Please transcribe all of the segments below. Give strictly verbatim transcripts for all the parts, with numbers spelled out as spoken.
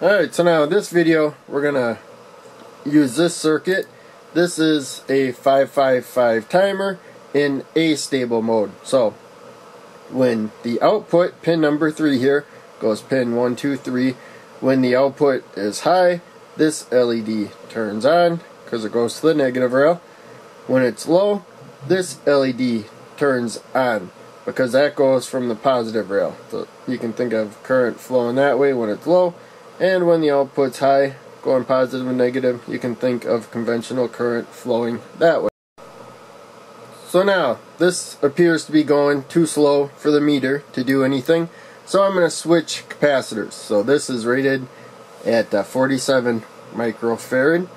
Alright, so now in this video we're gonna use this circuit. This is a five five five timer in astable mode. So when the output, pin number three here, goes pin one, two, three, when the output is high, this L E D turns on because it goes to the negative rail. When it's low, this L E D turns on because that goes from the positive rail. So you can think of current flowing that way when it's low, and when the output's high, going positive and negative, you can think of conventional current flowing that way. So now, this appears to be going too slow for the meter to do anything, so I'm going to switch capacitors. So this is rated at uh, forty-seven microfarad,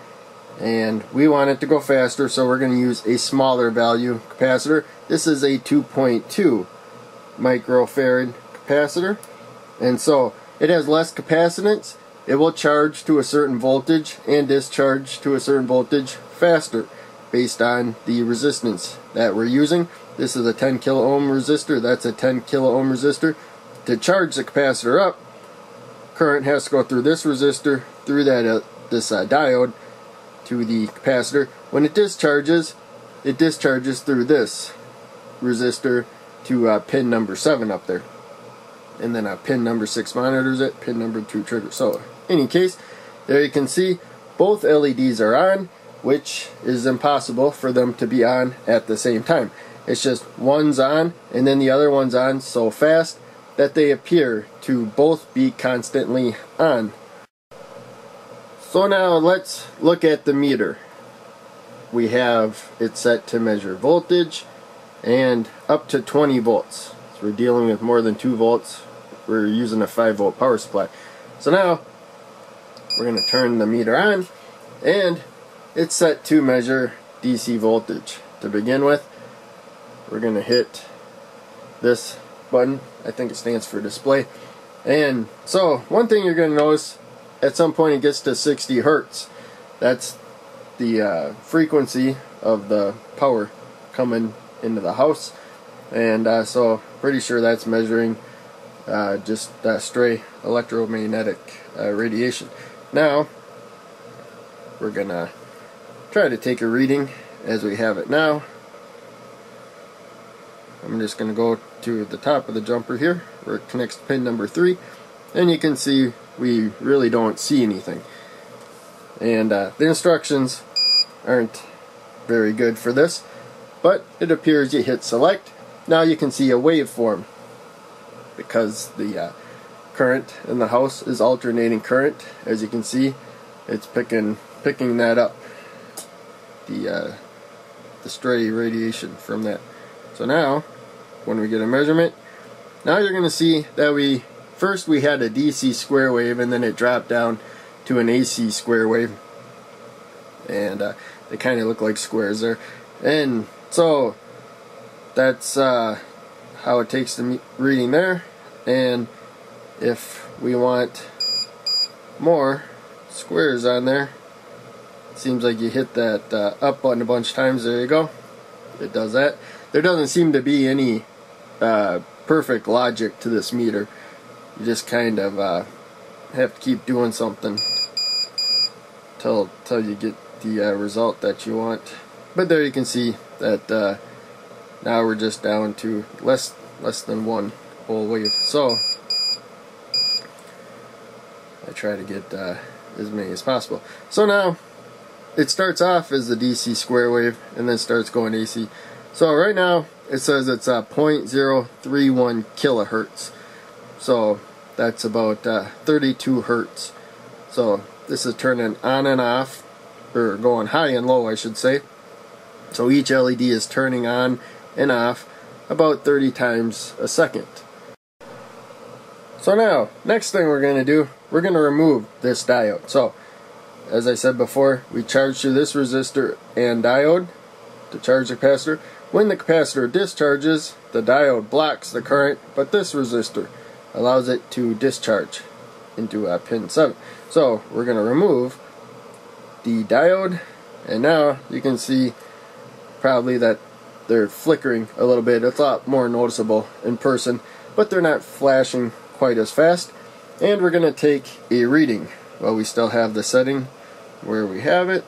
and we want it to go faster, so we're going to use a smaller value capacitor. This is a two point two microfarad capacitor, and so it has less capacitance. It will charge to a certain voltage and discharge to a certain voltage faster based on the resistance that we're using. This is a ten kiloohm resistor, that's a ten kiloohm resistor. To charge the capacitor up, current has to go through this resistor, through that uh, this uh, diode, to the capacitor. When it discharges, it discharges through this resistor to uh, pin number seven up there. And then uh, pin number six monitors it, pin number two trigger. So in any case, there you can see both L E Ds are on, which is impossible for them to be on at the same time. It's just one's on and then the other one's on so fast that they appear to both be constantly on. So now let's look at the meter. We have it set to measure voltage and up to twenty volts. So we're dealing with more than two volts. We're using a five volt power supply. So now we're going to turn the meter on, and it's set to measure D C voltage. To begin with, we're going to hit this button. I think it stands for display. And so one thing you're going to notice, at some point it gets to sixty hertz. That's the uh, frequency of the power coming into the house. And uh, so pretty sure that's measuring uh, just uh, stray electromagnetic uh, radiation. Now we're going to try to take a reading as we have it now. I'm just going to go to the top of the jumper here where it connects to pin number three, and you can see we really don't see anything, and uh, the instructions aren't very good for this, but it appears you hit select. Now you can see a waveform because the uh, current in the house is alternating current. As you can see, it's picking picking that up, the, uh, the stray radiation from that. So now when we get a measurement, now you're going to see that we first we had a D C square wave, and then it dropped down to an A C square wave, and uh, they kind of look like squares there. And so that's uh, how it takes the reading there. And if we want more squares on there, seems like you hit that uh, up button a bunch of times. There you go. It does that. There doesn't seem to be any uh, perfect logic to this meter. You just kind of uh, have to keep doing something till till you get the uh, result that you want. But there you can see that uh, now we're just down to less less than one whole wave. So I try to get uh, as many as possible. So now it starts off as the D C square wave and then starts going A C. So right now it says it's uh, zero point zero three one kilohertz. So that's about uh, thirty-two hertz. So this is turning on and off, or going high and low I should say. So each L E D is turning on and off about thirty times a second. So now, next thing we're going to do, we're going to remove this diode. So as I said before, we charge through this resistor and diode to charge the capacitor. When the capacitor discharges, the diode blocks the current, but this resistor allows it to discharge into uh, pin seven. So we're going to remove the diode, and now you can see probably that they're flickering a little bit. It's a lot more noticeable in person, but they're not flashing quite as fast. and we're going to take a reading. Well, we still have the setting where we have it.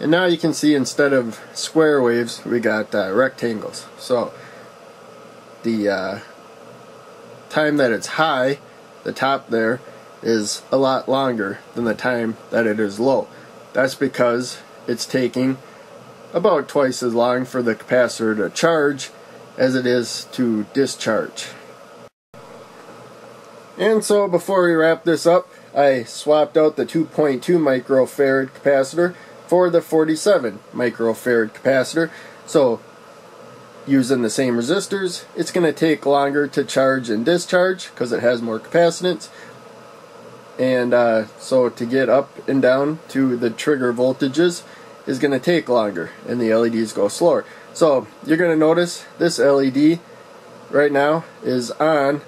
And now you can see instead of square waves, we got uh, rectangles. So the uh, time that it's high, the top there, is a lot longer than the time that it is low. That's because it's taking about twice as long for the capacitor to charge as it is to discharge. And so before we wrap this up, I swapped out the two point two microfarad capacitor for the forty-seven microfarad capacitor. So using the same resistors, it's going to take longer to charge and discharge because it has more capacitance. And uh, so to get up and down to the trigger voltages is going to take longer, and the L E Ds go slower. So you're going to notice this L E D right now is on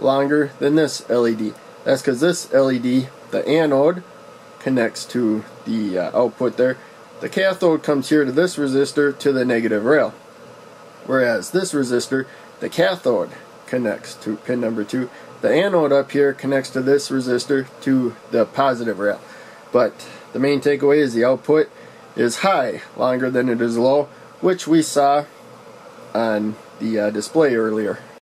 longer than this L E D. That's because this L E D, the anode, connects to the uh, output there. The cathode comes here to this resistor to the negative rail, whereas this resistor, the cathode, connects to pin number two. The anode up here connects to this resistor to the positive rail. But the main takeaway is the output is high longer than it is low, which we saw on the uh, display earlier.